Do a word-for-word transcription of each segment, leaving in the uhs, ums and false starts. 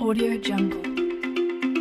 AudioJungle. AudioJungle.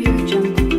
AudioJungle. AudioJungle.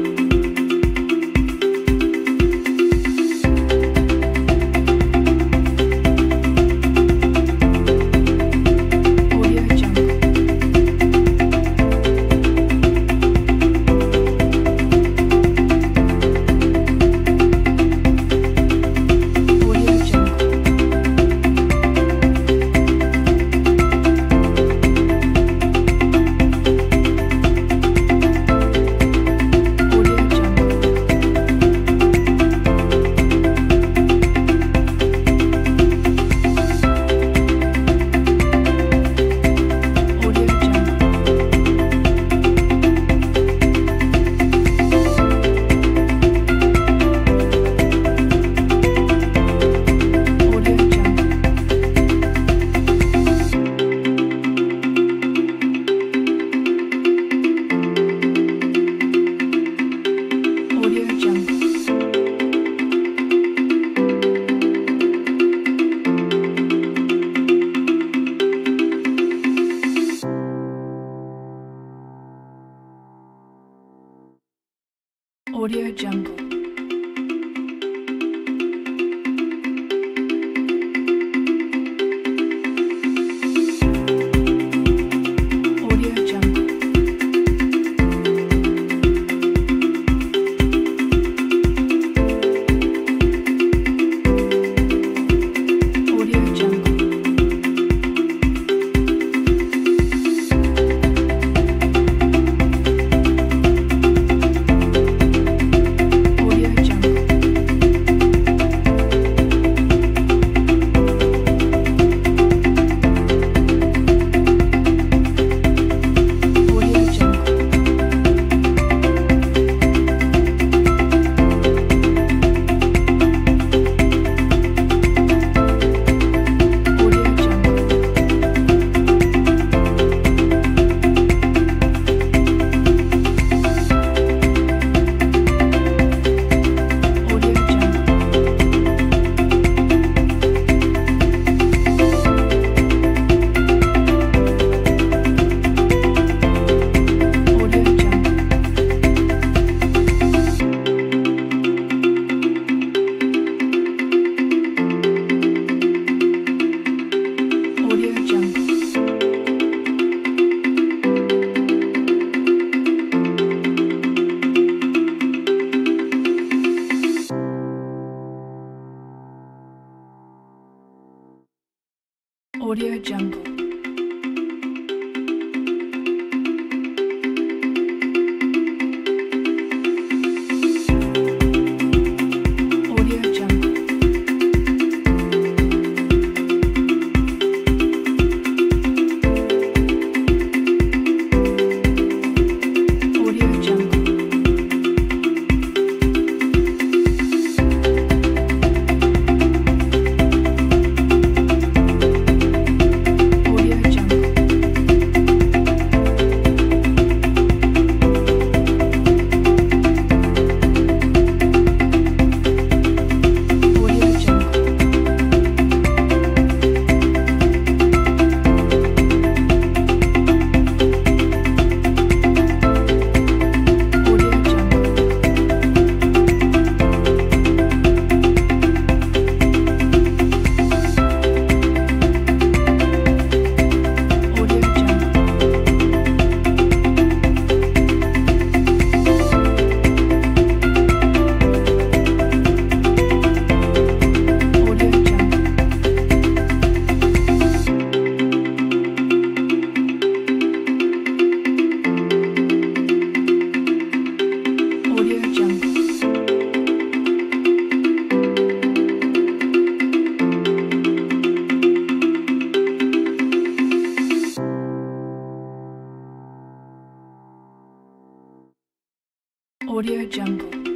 AudioJungle.